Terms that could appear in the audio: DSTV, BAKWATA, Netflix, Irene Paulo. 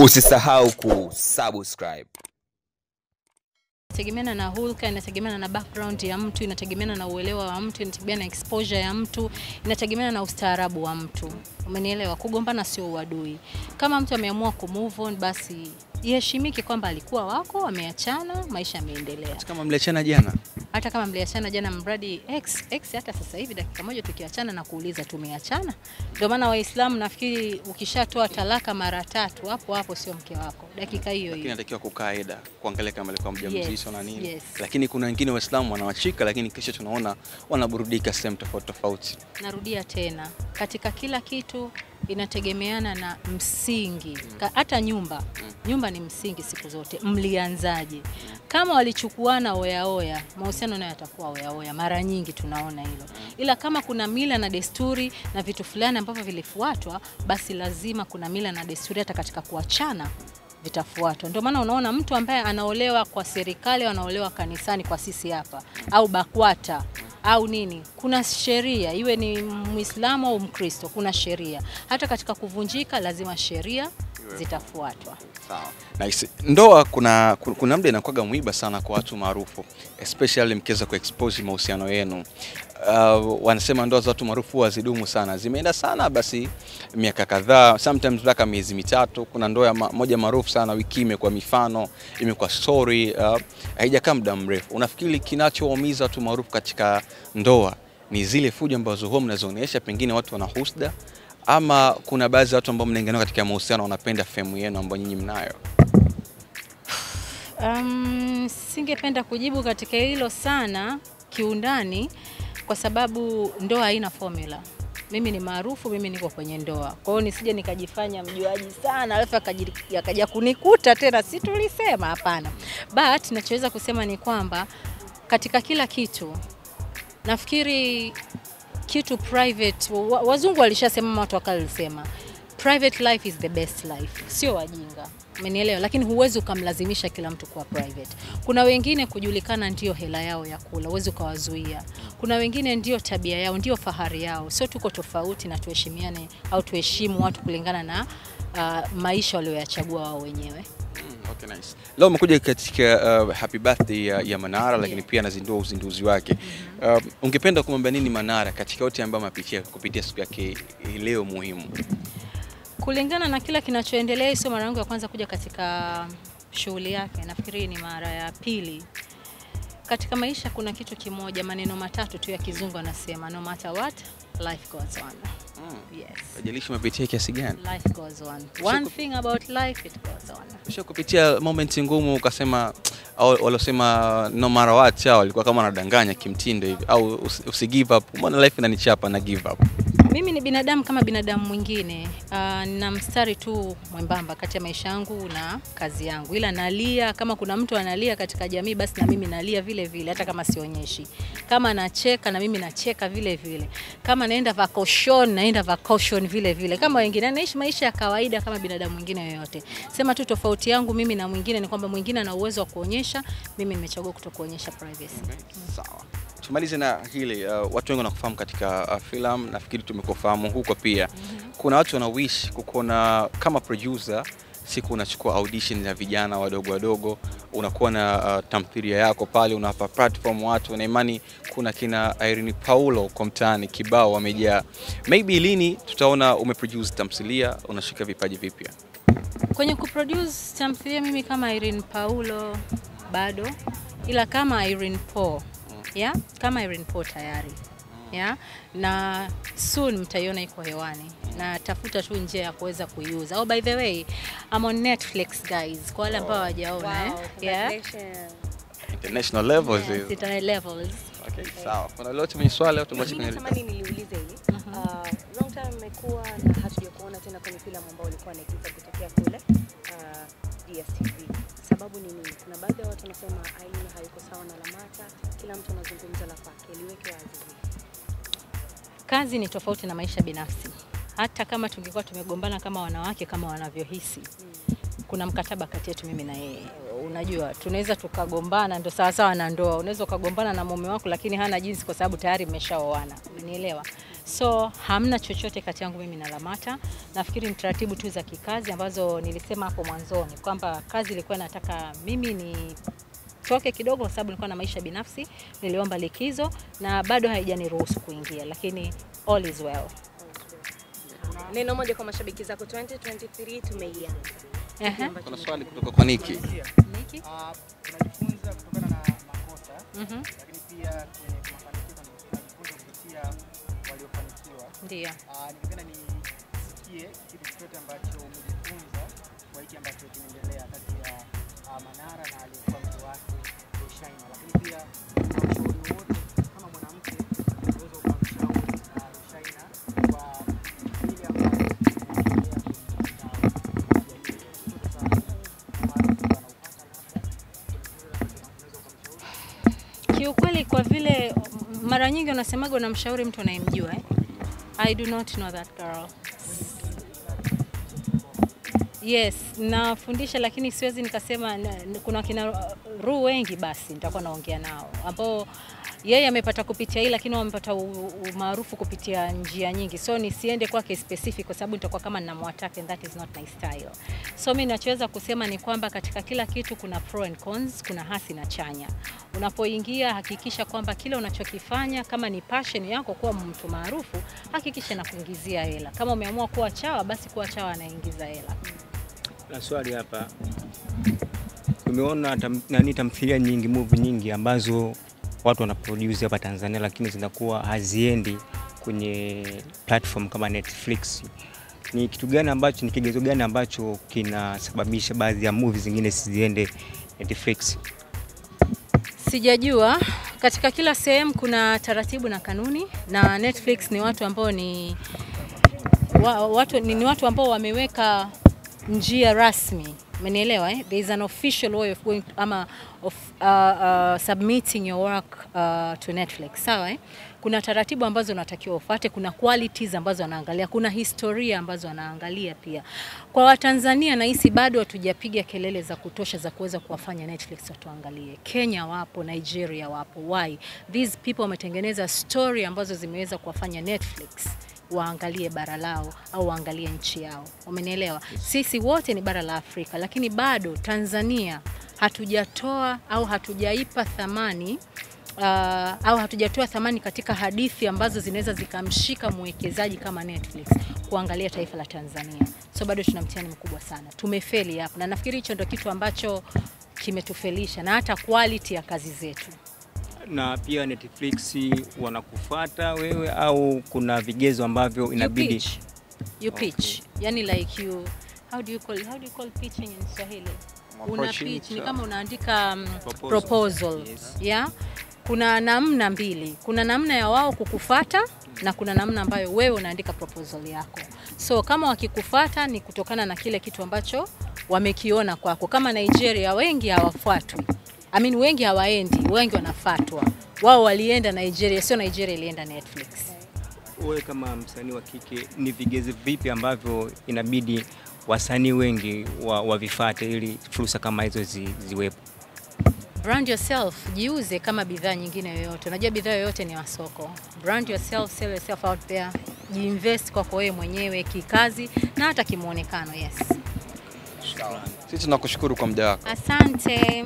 Usisahau kusubscribe. Inategemeana na hulka, inategemeana na background ya mtu, inategemeana na uelewa wa mtu, inategemeana na exposure ya mtu, inategemeana na ustaarabu wa mtu. Umenielewa? Kugombana sio uadui. Kama mtu ameamua ku move on, basi iheshimike kwamba alikuwa wako, ameachana, maisha yameendelea. Kama mliachana jana, hata kama mliachana jana, mradi ex hata sasa hivi dakika moja tukiachana na kuuliza tumeachana. Ndio maana Waislamu nafikiri ukishatoa talaka mara tatu hapo sio mke wako. Dakika hiyo hiyo. Lakini inatakiwa kukaa eda, kuangalia kama alikuwa mjamzito na nini. Yes. Lakini kuna wengine Waislamu wanawachika, lakini kisha tunaona wanaburudika sehemu tofauti. Narudia tena, katika kila kitu inategemeana na msingi. Hata nyumba ni msingi siku zote. Mlianzaje? Kama walichukuana oya, mahusiano nayo yatakuwa oya, mara nyingi tunaona hilo. Ila kama kuna mila na desturi na vitu fulani ambavyo vilifuatwa, basi lazima kuna mila na desturi hata katika kuachana vitafuatwa. Ndio maana unaona mtu ambaye anaolewa kwa serikali, anaolewa kanisani kwa sisi hapa au BAKWATA au nini, kuna sheria, iwe ni Muislamu au Mkristo, kuna sheria. Hata katika kuvunjika lazima sheria zitafuatwa. Sawa. Nice. Ndoa kuna mda inakuwa mwiba sana kwa watu maarufu, especially mkiweza kuexpose mahusiano yenu. Wanasema ndoa za watu maarufu hazidumu sana. Zimeenda sana basi miaka kadhaa, sometimes mpaka miezi mitatu. Kuna ndoa moja maarufu sana wiki imekuwa mifano, imekuwa story, haijakaa muda mrefu. Unafikiri kinachoumiza watu maarufu katika ndoa ni zile fujo ambazo huwa mnazoonyesha, pengine watu wana husda, ama kuna baadhi ya watu ambao mnaingia katika mahusiano wanapenda femu yenu ambayo nyinyi mnayo? Singependa kujibu katika hilo sana kiundani kwa sababu ndoa haina formula. Mimi ni maarufu, mimi niko kwenye ndoa. Kwa hiyo nisije nikajifanya mjuaji sana alafu akaja kunikuta tena si tulisema, hapana. But nachoweza kusema ni kwamba katika kila kitu nafikiri kitu private, wazungu walishasema, watu wakalisema private life is the best life. Sio wajinga, umenielewa? Lakini huwezi kumlazimisha kila mtu kuwa private. Kuna wengine kujulikana ndio hela yao ya kula, huwezi kuwazuia. Kuna wengine ndio tabia yao, ndio fahari yao. Sio, tuko tofauti na tuheshimiane au tuheshimu watu kulingana na maisha walioyachagua wao wenyewe. Okay, nice. Leo umekuja katika happy birthday ya Manara, yeah. Lakini pia anazindua uzinduzi wake. Ungependa kumwambia nini Manara katika yote ambayo amepitia kupitia siku yake leo muhimu? Kulingana na kila kinachoendelea, sio mara yangu ya kwanza kuja katika shughuli yake. Nafikiri ni mara ya pili. Katika maisha kuna kitu kimoja, maneno matatu tu ya Kizungu anasema, no matter what, life goes on. Yes. Hajalishi umepitia kiasi gani, life goes on. One thing about life, it goes on. Ushakupitia moments ngumu ukasema, au walosema no matter what, walikuwa kama wanadanganya kimtindo hivi, au usigive up? Mbona life inanichapa na give up? Mimi ni binadamu kama binadamu mwingine, na mstari tu mwembamba kati ya maisha yangu na kazi yangu. Ila nalia, kama kuna mtu analia katika jamii, basi na mimi nalia vile vile, hata kama sionyeshi. Kama nacheka na mimi nacheka vile vile. Kama naenda vacation, naenda vacation vile vile. Kama wengine naishi maisha ya kawaida kama binadamu mwingine yoyote. Sema tu tofauti yangu mimi na mwingine ni kwamba mwingine ana uwezo wa kuonyesha, mimi nimechagua kutokuonyesha privacy. Okay. Sawa. Tumalize na hili, watu wengi wanakufahamu katika film, nafikiri tumekufahamu huko pia. Kuna watu wanawish kukuona kama producer, siku unachukua audition za vijana wadogo, unakuwa na tamthilia yako pale, unapa platform watu, na imani kuna kina Irene Paulo kwa mtaani kibao wamejaa. Maybe lini tutaona umeproduce tamthilia, unashika vipaji vipya? Kwenye kuproduce tamthilia mimi kama Irene Paulo bado, ila kama Irene Paulo, yeah, kama Irene Paulo tayari. Yeah, na soon mtaiona iko hewani. Na tafuta tu njia ya kuweza kuiuza. Oh, by the way, I'm on Netflix, guys. Kwa wale ambao hawajaona, wow, yeah. International levels. Yeah, international levels. Okay, sawa. Kuna lolote mwenye swali au tumache kwenye? Natamani niliulize hili. Long time mmekuwa na hatujakuona tena kwenye filamu ambayo ulikuwa unaigiza kutokea kule DSTV. Sababu ni nini? Kuna baadhi ya watu wanasema Aina hayuko sawa na Lamata, kila mtu anazungumza la kwake. Liweke wazi. Kazi ni tofauti na maisha binafsi. Hata kama tungekuwa tumegombana kama wanawake kama wanavyohisi, kuna mkataba kati yetu mimi na yeye. Unajua, tunaweza tukagombana, ndio sawa sawa na ndoa. Unaweza ukagombana na mume wako lakini hana jinsi, kwa sababu tayari mmeshaoana. Unielewa? So hamna chochote kati yangu mimi na Lamata. Nafikiri ni taratibu tu za kikazi ambazo nilisema hapo mwanzoni kwamba kazi ilikuwa nataka mimi nitoke kidogo kwa sababu nilikuwa na maisha binafsi, niliomba likizo na bado haijaniruhusu kuingia, lakini all is well. Neno moja kwa mashabiki zako 2023 tumeianza. Kuna swali kutoka kwa Niki. Niki? Tunajifunza kutokana na makosa. Lakini pia kwenye mafanikio tunajifunza kupitia waliofanikiwa. Ndio. Ningependa nisikie kitu chochote ambacho umejifunza kwa hiki ambacho kinaendelea kati ya Manara na aliyekuwa mtu wake Roshine. Lakini pia ushauri wote kama mwanamke uweze kumshauri Roshine kwa kiukweli kwa vile mara nyingi unasemaga unamshauri mtu unayemjua eh? I do not know that girl. Yes, nafundisha lakini siwezi nikasema kuna kina Ruu wengi basi nitakuwa naongea nao. Ambao yeye amepata kupitia hii lakini wamepata umaarufu kupitia njia nyingi. So nisiende kwake specific kwa sababu nitakuwa kama ninamwataka and that is not my style. So mimi nachoweza kusema ni kwamba katika kila kitu kuna pro and cons, kuna hasi na chanya. Unapoingia hakikisha kwamba kile unachokifanya kama ni passion yako kuwa mtu maarufu, hakikisha na kuingizia hela. Kama umeamua kuwa chawa basi kuwa chawa anaingiza hela. Na swali hapa tumeona tamthilia nyingi, movie nyingi ambazo watu wanaproduce hapa Tanzania lakini zinakuwa haziendi kwenye platform kama Netflix. Ni kitu gani ambacho, ni kigezo gani ambacho kinasababisha baadhi ya movies zingine siziende Netflix? Sijajua, katika kila sehemu kuna taratibu na kanuni, na Netflix ni watu ambao ni watu ambao wameweka njia rasmi. Umenielewa eh? There is an official way of going submitting your work to Netflix, sawa eh? Kuna taratibu ambazo unatakiwa ufuate, kuna qualities ambazo wanaangalia, kuna historia ambazo wanaangalia pia. Kwa Watanzania nahisi bado hatujapiga kelele za kutosha za kuweza kuwafanya Netflix watu angalie. Kenya wapo, Nigeria wapo. Why? These people wametengeneza story ambazo zimeweza kuwafanya Netflix waangalie bara lao au waangalie nchi yao. Umenielewa? Sisi wote ni bara la Afrika lakini bado Tanzania hatujatoa au hatujaipa thamani au hatujatoa thamani katika hadithi ambazo zinaweza zikamshika mwekezaji kama Netflix kuangalia taifa la Tanzania. So bado tuna mtihani mkubwa sana. Tumefeli hapo na nafikiri hicho ndio kitu ambacho kimetufelisha na hata quality ya kazi zetu. Na pia Netflix wanakufuata wewe au kuna vigezo ambavyo inabidi you pitch. Yani like you how do you call pitching in Swahili? Una pitch ni kama unaandika proposal. Yes. Yeah, kuna namna mbili, kuna namna ya wao kukufuata na kuna namna ambayo wewe unaandika proposal yako. So kama wakikufuata ni kutokana na kile kitu ambacho wamekiona kwako. Kama Nigeria wengi hawafuatwi. I mean wengi hawaendi, wengi wanafuatwa. Wao walienda Nigeria, sio Nigeria ilienda Netflix. Wewe kama msanii wa kike ni vigezo vipi ambavyo inabidi wasanii wengi wavifuate ili fursa kama hizo ziwepo? Brand yourself, jiuze kama bidhaa nyingine yoyote. Unajua bidhaa yoyote ni masoko. Brand yourself, sell yourself out there. Jiinvest kwako wewe mwenyewe kikazi na hata kimuonekano, yes. Sisi tunakushukuru kwa muda wako. Asante.